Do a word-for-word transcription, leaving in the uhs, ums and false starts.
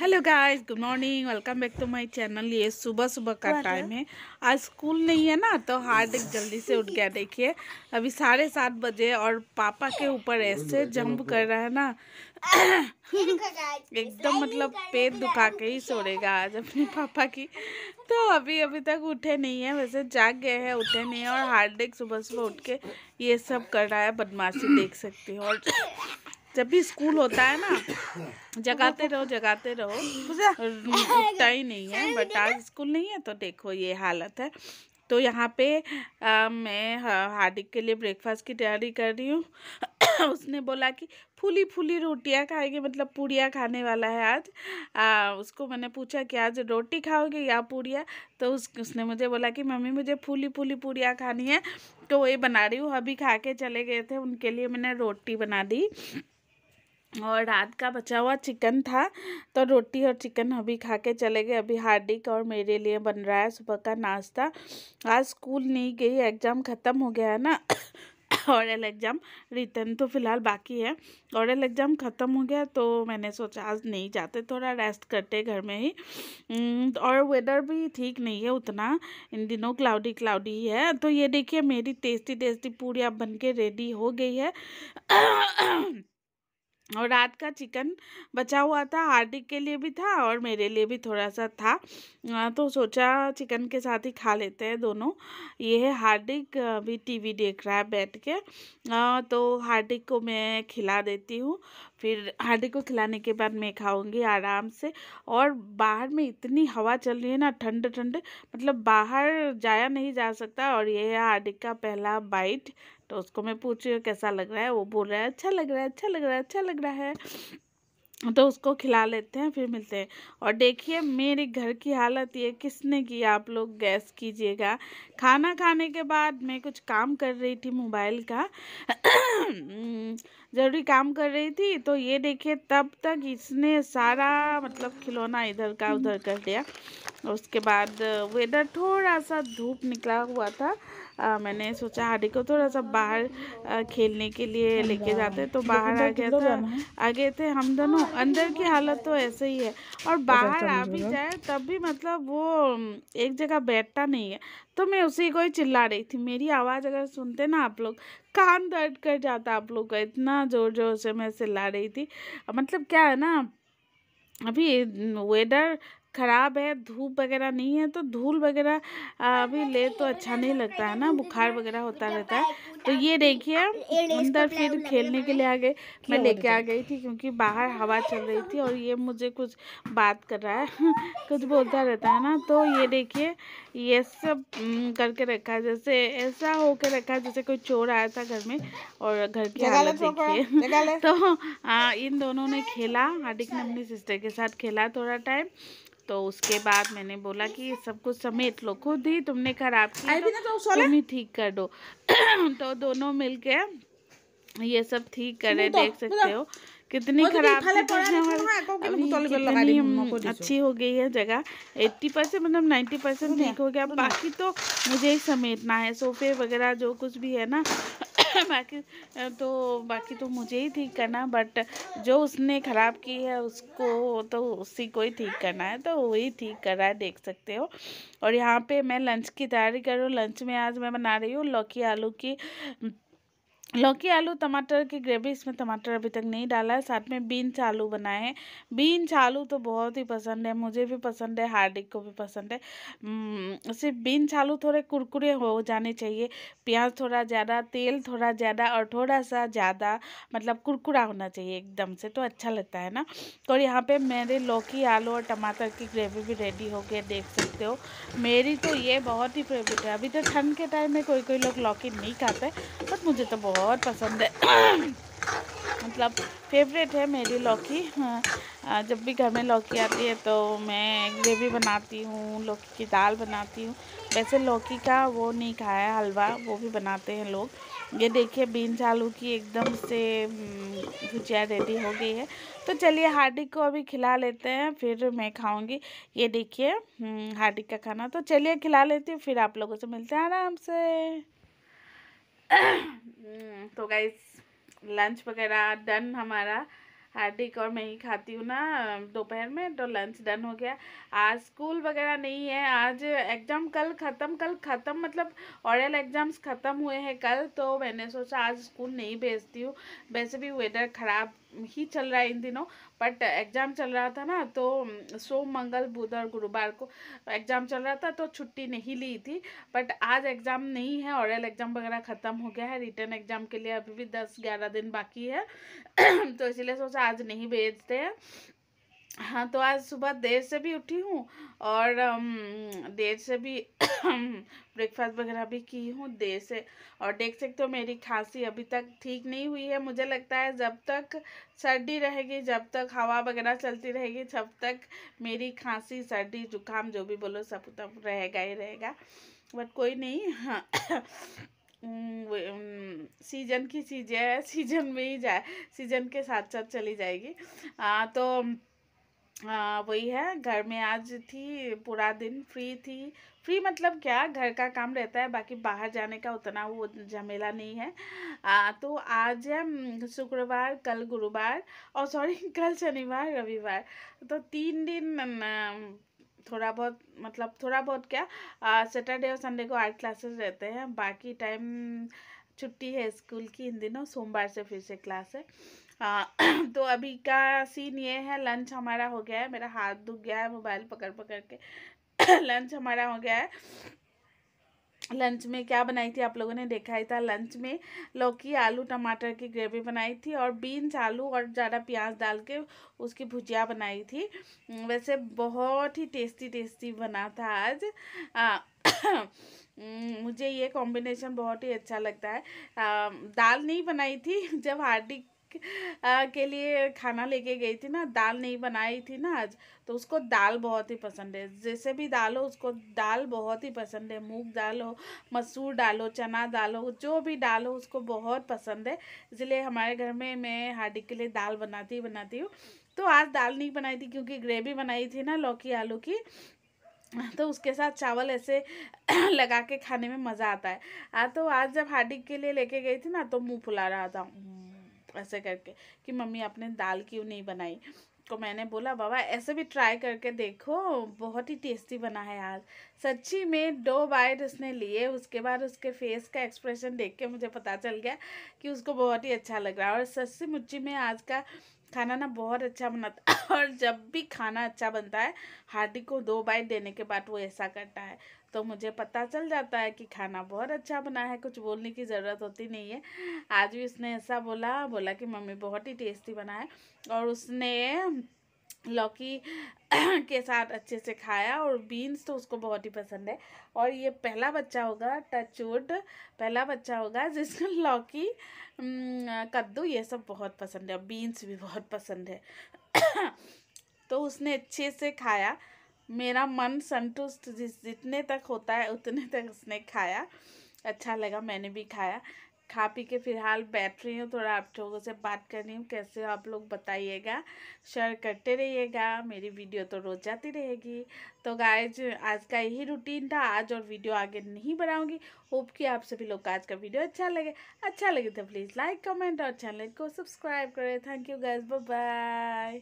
Hello guys, good morning, welcome back to my channel. ये सुबह सुबह का टाइम है। आज स्कूल नहीं है ना, तो हार्दिक जल्दी से उठ गया। देखिए अभी साढ़े सात बजे और पापा के ऊपर ऐसे जंप कर रहा है ना, एकदम मतलब पेट दुखा के ही सोड़ेगा आज अपने पापा की। तो अभी अभी तक उठे नहीं है, वैसे जाग गए हैं, उठे नहीं है। और हार्दिक सुबह सुबह उठ के ये सब कर रहा है, बदमाशी देख सकती हो। और जब भी स्कूल होता है ना, जगाते रहो जगाते रहो, उठता ही नहीं है। बट आज स्कूल नहीं है तो देखो ये हालत है। तो यहाँ पे आ, मैं हार्दिक के लिए ब्रेकफास्ट की तैयारी कर रही हूँ। उसने बोला कि फूली फूली रोटियाँ खाएगी, मतलब पूड़ियाँ खाने वाला है आज। आ, उसको मैंने पूछा कि आज रोटी खाओगे या पूड़ियाँ, तो उस, उसने मुझे बोला कि मम्मी मुझे फूली फूली पूड़ियाँ खानी है। तो वही बना रही हूँ। अभी खा के चले गए थे, उनके लिए मैंने रोटी बना दी और रात का बचा हुआ चिकन था, तो रोटी और चिकन अभी खा के चले गए। अभी हार्दिक और मेरे लिए बन रहा है सुबह का नाश्ता। आज स्कूल नहीं गई, एग्ज़ाम ख़त्म हो गया है ना, ऑरल एग्ज़ाम। रिटर्न तो फ़िलहाल बाकी है, ऑरल एग्ज़ाम ख़त्म हो गया तो मैंने सोचा आज नहीं जाते, थोड़ा रेस्ट करते घर में ही। और वेदर भी ठीक नहीं है उतना, इन दिनों क्लाउडी क्लाउडी ही है। तो ये देखिए मेरी टेस्टी टेस्टी पूरी अब बन के रेडी हो गई है। और रात का चिकन बचा हुआ था, हार्दिक के लिए भी था और मेरे लिए भी थोड़ा सा था, तो सोचा चिकन के साथ ही खा लेते हैं दोनों। ये है हार्दिक अभी टीवी देख रहा है बैठ के, तो हार्दिक को मैं खिला देती हूँ, फिर हार्दिक को खिलाने के बाद मैं खाऊंगी आराम से। और बाहर में इतनी हवा चल रही है ना, ठंड ठंड, मतलब बाहर जाया नहीं जा सकता। और ये है हार्दिक का पहला बाइट, तो उसको मैं पूछ रही हूँ कैसा लग रहा है, वो बोल रहा है अच्छा लग रहा है अच्छा लग रहा है अच्छा लग रहा है। तो उसको खिला लेते हैं, फिर मिलते हैं। और देखिए मेरे घर की हालत ये किसने की, आप लोग गैस कीजिएगा। खाना खाने के बाद मैं कुछ काम कर रही थी, मोबाइल का ज़रूरी काम कर रही थी, तो ये देखिए तब तक इसने सारा मतलब खिलौना इधर का उधर कर दिया। उसके बाद वेदर थोड़ा सा धूप निकला हुआ था, आ, मैंने सोचा हार्दिक को थोड़ा सा बाहर आ, खेलने के लिए लेके जाते, तो बाहर आ गया था। आ गए थे हम दोनों। अंदर की हालत तो ऐसे ही है, और बाहर आ भी जाए तब भी मतलब वो एक जगह बैठता नहीं है। तो मैं उसी को ही चिल्ला रही थी। मेरी आवाज़ अगर सुनते ना आप लोग, कान दर्द कर जाता आप लोग का, इतना ज़ोर ज़ोर से मैं चिल्ला रही थी। मतलब क्या है ना, अभी वेदर ख़राब है, धूप वगैरह नहीं है, तो धूल वगैरह अभी ले तो अच्छा नहीं लगता है ना, बुखार वगैरह होता रहता है। तो ये देखिए अंदर फिर खेलने के लिए आ गए, मैं लेके आ गई थी क्योंकि बाहर हवा चल रही थी। और ये मुझे कुछ बात कर रहा है, कुछ बोलता रहता है ना, तो ये देखिए ये सब करके रखा है, जैसे ऐसा होकर रखा है जैसे कोई चोर आया था घर में। और घर की हालत देखिए। तो आ, इन दोनों ने खेला, हार्दिक ने अपनी सिस्टर के साथ खेला थोड़ा टाइम, तो उसके बाद मैंने बोला कि सब कुछ समेट लो, खुद ही तुमने खराब किया तो तुम ही ठीक कर दो। तो दोनों मिलके ये सब ठीक करे। देख सकते हो कितनी खराब कितनी अच्छी हो गई है जगह, अस्सी परसेंट मतलब नब्बे परसेंट ठीक हो गया। बाकी तो मुझे ही समेटना है, सोफे वगैरह जो कुछ भी है ना, बाकी तो बाकी तो मुझे ही ठीक करना। बट जो उसने ख़राब की है उसको तो उसी को ही ठीक करना है, तो वही ठीक कर रहा है, देख सकते हो। और यहाँ पे मैं लंच की तैयारी कर रही हूँ। लंच में आज मैं बना रही हूँ लौकी आलू की, लौकी आलू टमाटर की ग्रेवी। इसमें टमाटर अभी तक नहीं डाला है। साथ में बीन्स आलू बनाए हैं। बीन्स आलू तो बहुत ही पसंद है, मुझे भी पसंद है, हार्दिक को भी पसंद है। सिर्फ बीन्स आलू थोड़े कुरकुरे हो जाने चाहिए, प्याज थोड़ा ज़्यादा, तेल थोड़ा ज़्यादा और थोड़ा सा ज़्यादा मतलब कुरकुरा होना चाहिए एकदम से, तो अच्छा लगता है ना। तो यहाँ पर मेरे लौकी आलू और टमाटर की ग्रेवी भी रेडी हो गई, देख सकते हो। मेरी तो ये बहुत ही फेवरेट है। अभी तो ठंड के टाइम में कोई कोई लोग लौकी नहीं खाते, बट मुझे तो बहुत बहुत पसंद है, मतलब फेवरेट है मेरी लौकी। जब भी घर में लौकी आती है तो मैं ग्रेवी बनाती हूँ, लौकी की दाल बनाती हूँ। वैसे लौकी का वो नहीं खाया हलवा, वो भी बनाते हैं लोग। ये देखिए बीन्स आलू की एकदम से भुजिया रेडी हो गई है। तो चलिए हार्दिक को अभी खिला लेते हैं, फिर मैं खाऊंगी। ये देखिए हार्दिक का खाना, तो चलिए खिला लेती हूँ, फिर आप लोगों से मिलते हैं आराम से। तो गाइस लंच वगैरह डन हमारा, हार्दिक और मैं ही खाती हूँ ना दोपहर में, तो लंच डन हो गया। आज स्कूल वगैरह नहीं है, आज एग्ज़ाम कल ख़त्म, कल ख़त्म मतलब ऑरल एग्ज़ाम्स ख़त्म हुए हैं कल, तो मैंने सोचा आज स्कूल नहीं भेजती हूँ। वैसे भी वेदर ख़राब ही चल रहा है इन दिनों, बट एग्ज़ाम चल रहा था ना, तो सोम मंगल बुध और गुरुवार को एग्ज़ाम चल रहा था तो छुट्टी नहीं ली थी। बट आज एग्ज़ाम नहीं है, ऑरल एग्ज़ाम वगैरह ख़त्म हो गया है, रिटर्न एग्ज़ाम के लिए अभी भी दस ग्यारह दिन बाकी है तो इसलिए सोचा आज नहीं भेजते हैं। हाँ, तो आज सुबह देर से भी उठी हूँ और देर से भी ब्रेकफास्ट वगैरह भी की हूँ देर से। और देख सकते हो मेरी खांसी अभी तक ठीक नहीं हुई है। मुझे लगता है जब तक सर्दी रहेगी, जब तक हवा वगैरह चलती रहेगी, तब तक मेरी खांसी सर्दी जुकाम जो भी बोलो सब तब रहेगा ही रहेगा। बट कोई नहीं, हाँ सीजन की चीज़ें है, सीजन में ही जाए, सीजन के साथ साथ चली जाएगी। आ, तो आ, वही है, घर में आज थी पूरा दिन फ्री थी। फ्री मतलब क्या, घर का काम रहता है, बाकी बाहर जाने का उतना वो झमेला नहीं है। आ, तो आज है शुक्रवार, कल गुरुवार और सॉरी कल शनिवार रविवार, तो तीन दिन न, थोड़ा बहुत मतलब थोड़ा बहुत क्या, सैटरडे और संडे को आर्ट क्लासेस रहते हैं, बाकी टाइम छुट्टी है स्कूल की इन दिनों। सोमवार से फिर से क्लास है। आ, तो अभी का सीन ये है, लंच हमारा हो गया है, मेरा हाथ दुख गया है मोबाइल पकड़ पकड़ के। लंच हमारा हो गया है। लंच में क्या बनाई थी आप लोगों ने देखा ही था, लंच में लौकी आलू टमाटर की ग्रेवी बनाई थी और बीन्स आलू और ज़्यादा प्याज डाल के उसकी भुजिया बनाई थी। वैसे बहुत ही टेस्टी टेस्टी बना था आज। आ, मुझे ये कॉम्बिनेशन बहुत ही अच्छा लगता है। आ, दाल नहीं बनाई थी, जब हार्दिक के लिए खाना लेके गई थी ना, दाल नहीं बनाई थी ना आज, तो उसको दाल बहुत ही पसंद है। जैसे भी दाल हो उसको दाल बहुत ही पसंद है, मूंग दाल हो, मसूर दाल हो, चना दाल हो, जो भी दाल हो उसको बहुत पसंद है। इसलिए हमारे घर में मैं हार्दिक के लिए दाल बनाती ही बनाती हूँ। तो आज दाल नहीं बनाई थी क्योंकि ग्रेवी बनाई थी ना लौकी आलू की, तो उसके साथ चावल ऐसे लगा के खाने में मज़ा आता है। आ, तो आज जब हार्दिक के लिए लेके गई थी ना, तो मुँह फुला रहा था ऐसे करके कि मम्मी आपने दाल क्यों नहीं बनाई। तो मैंने बोला बाबा ऐसे भी ट्राई करके देखो, बहुत ही टेस्टी बना है आज। सच्ची में दो बाइट उसने लिए, उसके बाद उसके फेस का एक्सप्रेशन देख के मुझे पता चल गया कि उसको बहुत ही अच्छा लग रहा है। और सच्ची मुच्ची में आज का खाना ना बहुत अच्छा बनाता है, और जब भी खाना अच्छा बनता है हार्दिक को दो बाइट देने के बाद वो ऐसा करता है, तो मुझे पता चल जाता है कि खाना बहुत अच्छा बना है, कुछ बोलने की ज़रूरत होती नहीं है। आज भी उसने ऐसा बोला बोला कि मम्मी बहुत ही टेस्टी बना है, और उसने लौकी के साथ अच्छे से खाया। और बीन्स तो उसको बहुत ही पसंद है, और ये पहला बच्चा होगा, टचवुड पहला बच्चा होगा जिसको लौकी कद्दू ये सब बहुत पसंद है, और बीन्स भी बहुत पसंद है। तो उसने अच्छे से खाया, मेरा मन संतुष्ट जिस जितने तक होता है उतने तक उसने खाया, अच्छा लगा, मैंने भी खाया। खा पी के फिलहाल बैठ रही हूँ, थोड़ा आप लोगों से बात कर रही हूँ। कैसे आप लोग बताइएगा, शेयर करते रहिएगा, मेरी वीडियो तो रोज़ जाती रहेगी। तो गाइज आज का यही रूटीन था, आज और वीडियो आगे नहीं बनाऊँगी। होप कि आप सभी लोग का आज का वीडियो अच्छा लगे, अच्छा लगे तो प्लीज़ लाइक कमेंट और चैनल को सब्सक्राइब करें। Thank you guys, bye bye.